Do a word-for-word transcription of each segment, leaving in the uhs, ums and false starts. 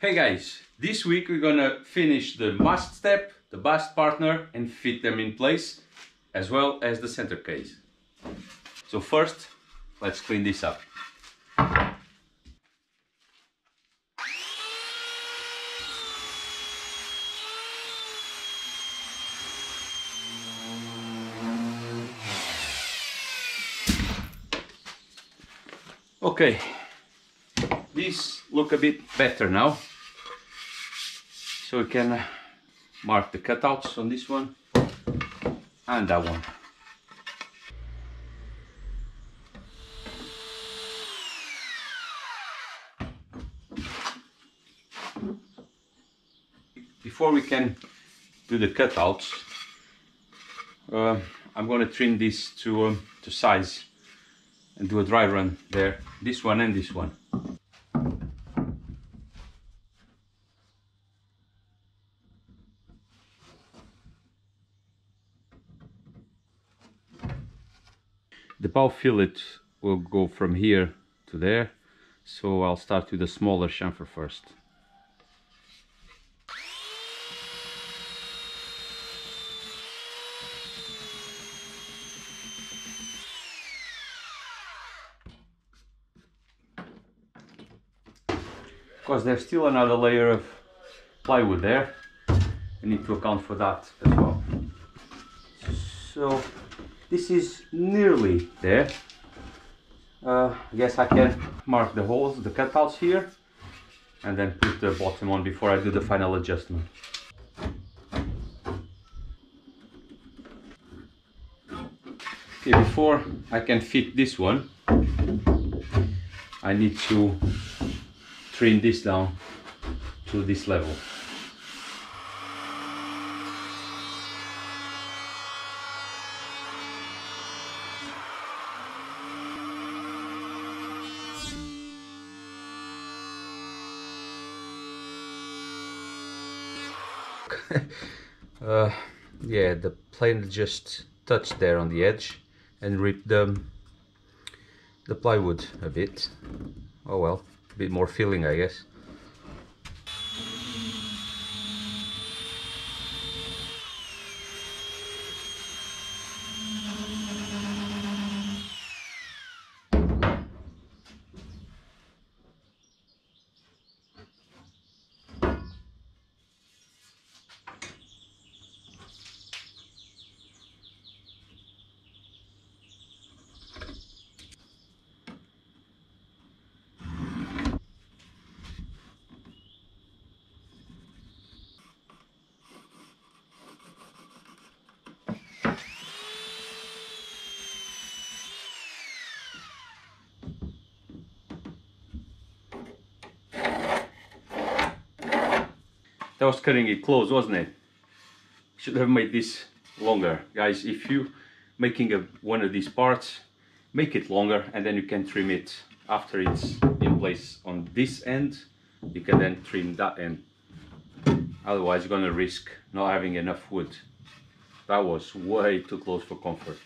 Hey guys, this week we're gonna finish the mast step, the bast partner, and fit them in place, as well as the center case. So first, let's clean this up. Okay, these look a bit better now, so we can mark the cutouts on this one and that one. Before we can do the cutouts, uh, I'm going to trim this to, um, to size and do a dry run there, this one and this one. The bow fillet will go from here to there, so I'll start with the smaller chamfer first. Because there's still another layer of plywood there, we need to account for that as well. So this is nearly there. Uh, I guess I can mark the holes, the cutouts here, and then put the bottom on before I do the final adjustment. Okay, before I can fit this one, I need to trim this down to this level. uh, yeah, the plane just touched there on the edge and ripped the, the plywood a bit. Oh well. A bit more feeling, I guess. I was cutting it close, wasn't it? Should have made this longer. Guys, if you making a, one of these parts, make it longer and then you can trim it after it's in place on this end. You can then trim that end. Otherwise you're gonna risk not having enough wood. That was way too close for comfort.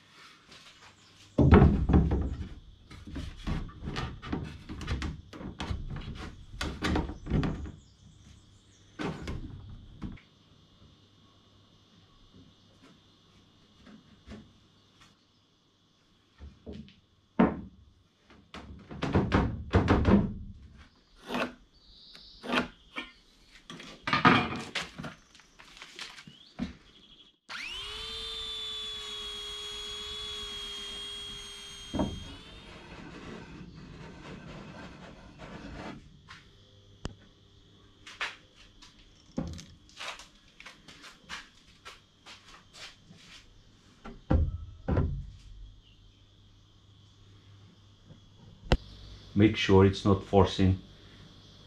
Make sure it's not forcing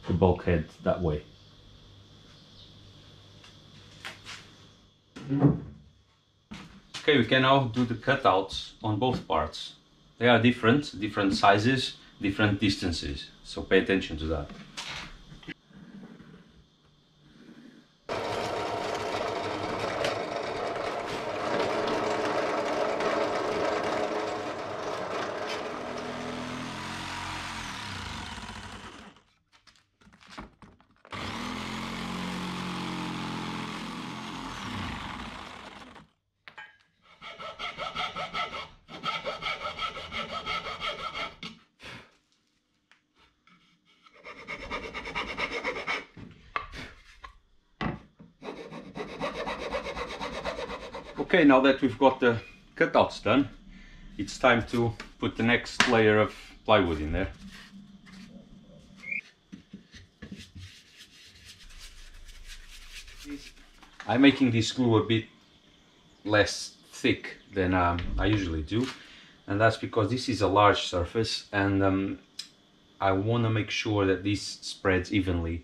the bulkhead that way. Okay, we can now do the cutouts on both parts. They are different, different sizes, different distances, so pay attention to that. Okay, now that we've got the cutouts done, it's time to put the next layer of plywood in there. I'm making this glue a bit less thick than um, I usually do, and that's because this is a large surface, and um, I want to make sure that this spreads evenly.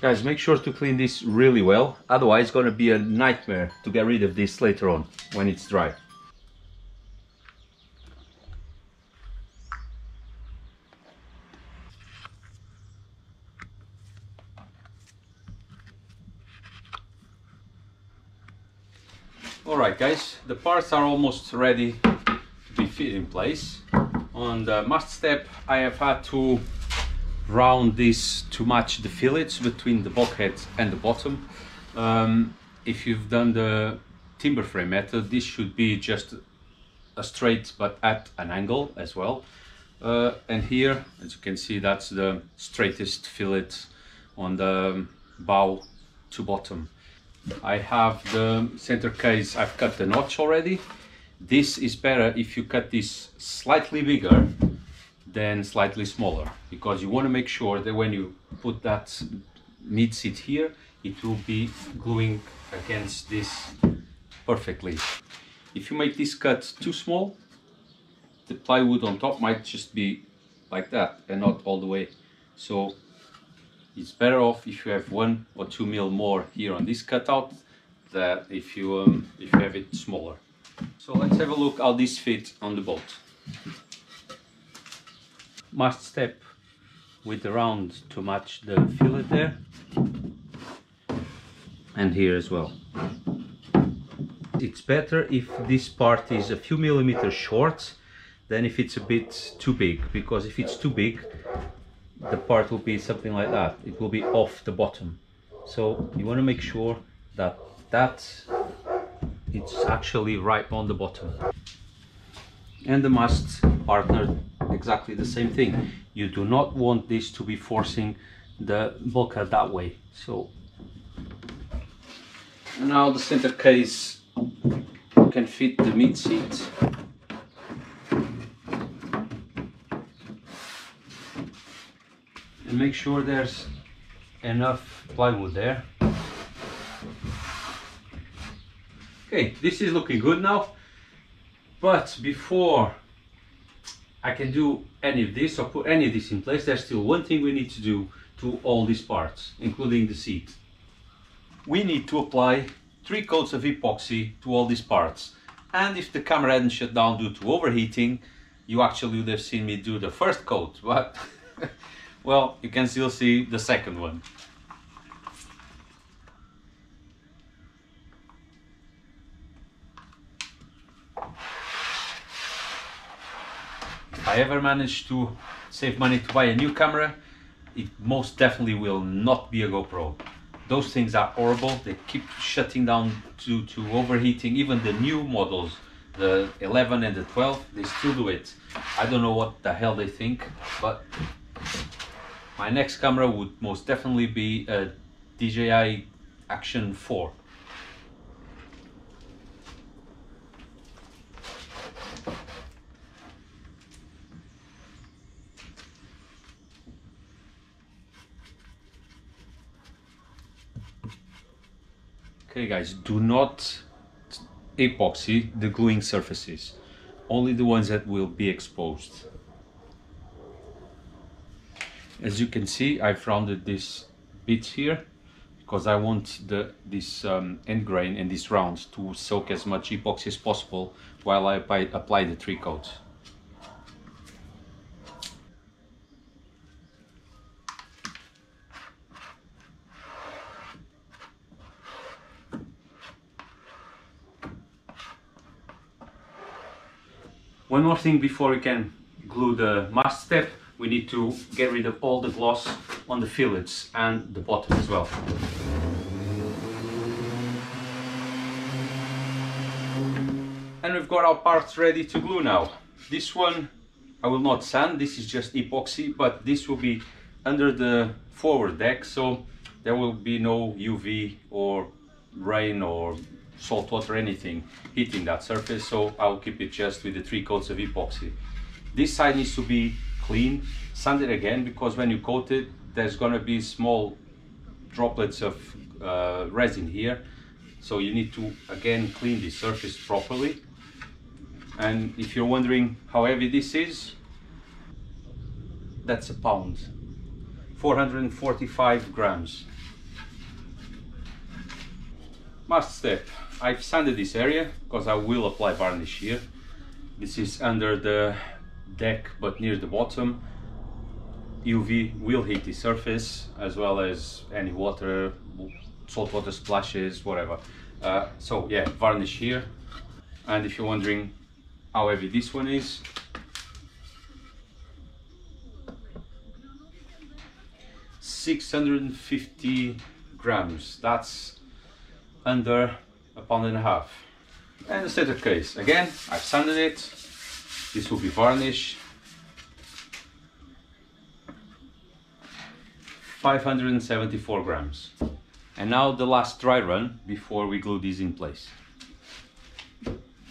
Guys, make sure to clean this really well, otherwise it's going to be a nightmare to get rid of this later on, when it's dry. Alright guys, the parts are almost ready to be fit in place. On the must step I have had to round this to match the fillets between the bulkhead and the bottom. Um, if you've done the timber frame method, this should be just a straight but at an angle as well. Uh, and here, as you can see, that's the straightest fillet on the bow to bottom. I have the center case, I've cut the notch already. This is better if you cut this slightly bigger then slightly smaller, because you want to make sure that when you put that meat seat here, it will be gluing against this perfectly. If you make this cut too small, the plywood on top might just be like that and not all the way. So it's better off if you have one or two mil more here on this cutout than if you, um, if you have it smaller. So let's have a look how this fits on the boat. Must step with the round to match the fillet there, and here as well. It's better if this part is a few millimeters short than if it's a bit too big, because if it's too big the part will be something like that, it will be off the bottom. So you want to make sure that that it's actually right on the bottom. And the mast partner, exactly the same thing. You do not want this to be forcing the bulkhead that way. So now the center case can fit the meat seat. And make sure there's enough plywood there. Okay, this is looking good now. But before I can do any of this or put any of this in place, there's still one thing we need to do to all these parts, including the seat. We need to apply three coats of epoxy to all these parts. And if the camera hadn't shut down due to overheating, you actually would have seen me do the first coat, but well, you can still see the second one. If I ever manage to save money to buy a new camera, it most definitely will not be a GoPro. Those things are horrible, they keep shutting down due to overheating. Even the new models, the eleven and the twelve, they still do it. I don't know what the hell they think, but my next camera would most definitely be a D J I Action four. Okay guys, do not epoxy the gluing surfaces, only the ones that will be exposed. As you can see, I've rounded these bits here because I want the, this um, end grain and these rounds to soak as much epoxy as possible while I apply, apply the three coats. One more thing before we can glue the mast step, we need to get rid of all the gloss on the fillets and the bottom as well. And we've got our parts ready to glue now. This one I will not sand, this is just epoxy, but this will be under the forward deck, so there will be no U V or rain or salt water, anything hitting that surface, so I'll keep it just with the three coats of epoxy. This side needs to be clean, sanded again, because when you coat it there's going to be small droplets of uh, resin here, so you need to again clean the surface properly. And if you're wondering how heavy this is, that's a pound, four hundred forty-five grams. Mast step, I've sanded this area because I will apply varnish here. This is under the deck but near the bottom. U V will hit the surface, as well as any water, salt water splashes, whatever. Uh, so yeah, varnish here. And if you're wondering how heavy this one is, six hundred fifty grams, that's under a pound and a half. And the setter case, again, I've sanded it, this will be varnished, five hundred seventy-four grams. And now the last dry run before we glue these in place.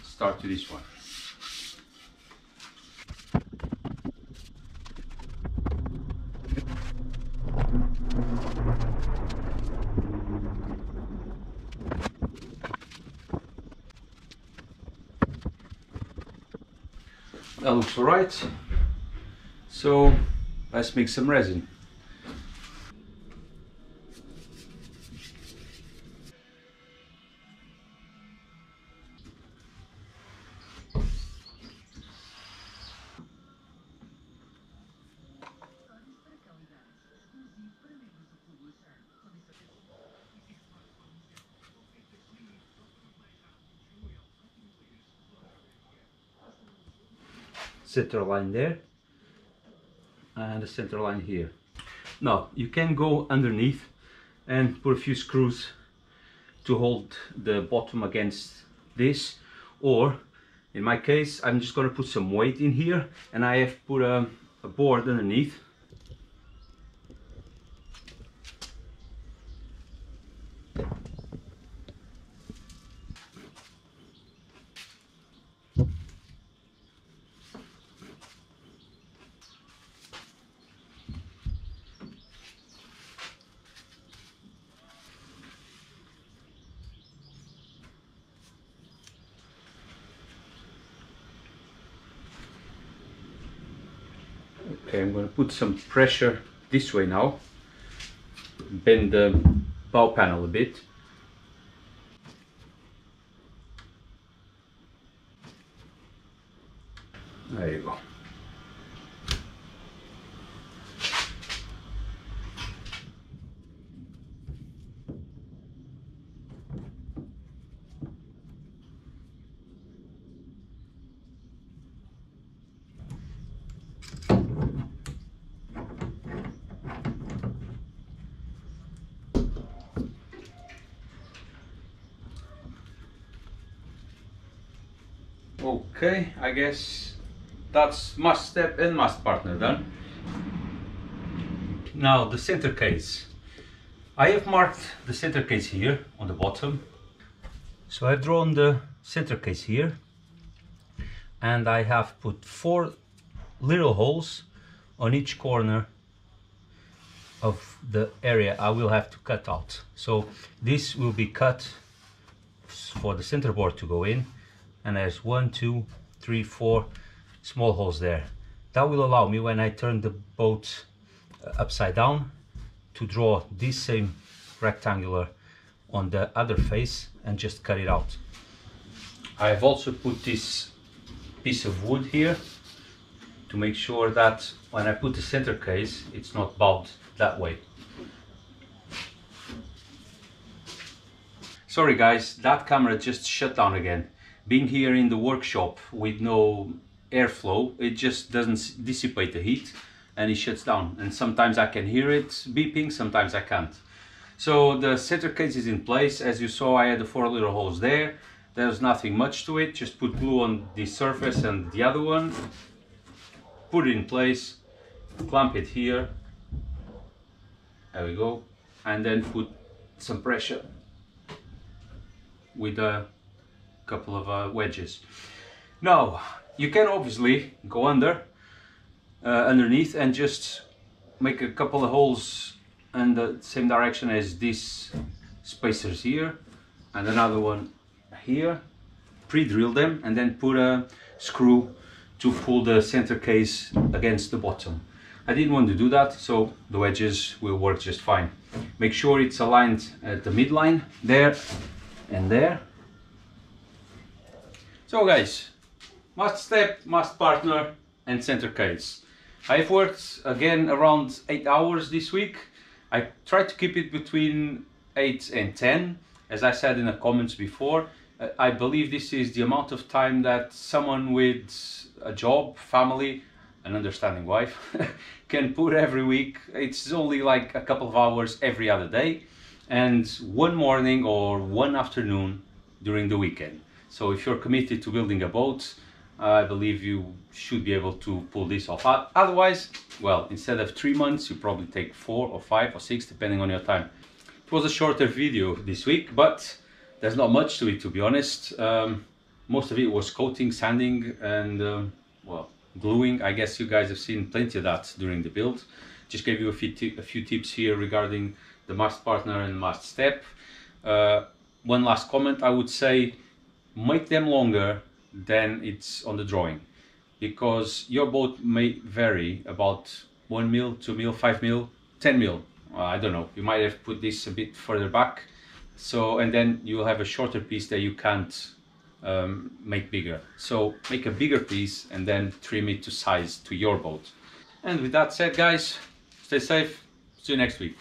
Start with this one. That looks all right, so let's make some resin. Center line there and the center line here. Now you can go underneath and put a few screws to hold the bottom against this, or in my case I'm just going to put some weight in here, and I have put a, a board underneath. Okay, I'm going to put some pressure this way now, bend the bow panel a bit. There you go. Okay, I guess that's mast step and mast partner done. Now the center case. I have marked the center case here on the bottom. So I've drawn the center case here, and I have put four little holes on each corner of the area I will have to cut out. So this will be cut for the center board to go in. And there's one, two, three, four small holes there. That will allow me, when I turn the boat upside down, to draw this same rectangular on the other face and just cut it out. I've also put this piece of wood here to make sure that when I put the center case, it's not bowed that way. Sorry guys, that camera just shut down again. Being here in the workshop with no airflow, it just doesn't dissipate the heat and it shuts down. And sometimes I can hear it beeping, sometimes I can't. So the setter cage is in place. As you saw, I had the four little holes there. There's nothing much to it, just put glue on the surface and the other one, put it in place, clamp it here, there we go, and then put some pressure with a couple of uh, wedges. Now, you can obviously go under, uh, underneath and just make a couple of holes in the same direction as these spacers here, and another one here, pre-drill them and then put a screw to pull the center case against the bottom. I didn't want to do that, so the wedges will work just fine. Make sure it's aligned at the midline, there and there. So guys, mast step, mast partner and center case. I've worked again around eight hours this week. I tried to keep it between eight and ten, as I said in the comments before. I believe this is the amount of time that someone with a job, family, an understanding wife can put every week. It's only like a couple of hours every other day and one morning or one afternoon during the weekend. So if you're committed to building a boat, I believe you should be able to pull this off. Otherwise, well, instead of three months, you probably take four or five or six, depending on your time. It was a shorter video this week, but there's not much to it, to be honest. Um, most of it was coating, sanding, and uh, well, gluing. I guess you guys have seen plenty of that during the build. Just gave you a few, a few tips here regarding the mast partner and mast step. Uh, one last comment, I would say, make them longer than it's on the drawing, because your boat may vary about one mil, two mil, five mil, ten mil. Uh, I don't know. You might have put this a bit further back. So, and then you'll have a shorter piece that you can't um, make bigger. So make a bigger piece and then trim it to size to your boat. And with that said, guys, stay safe. See you next week.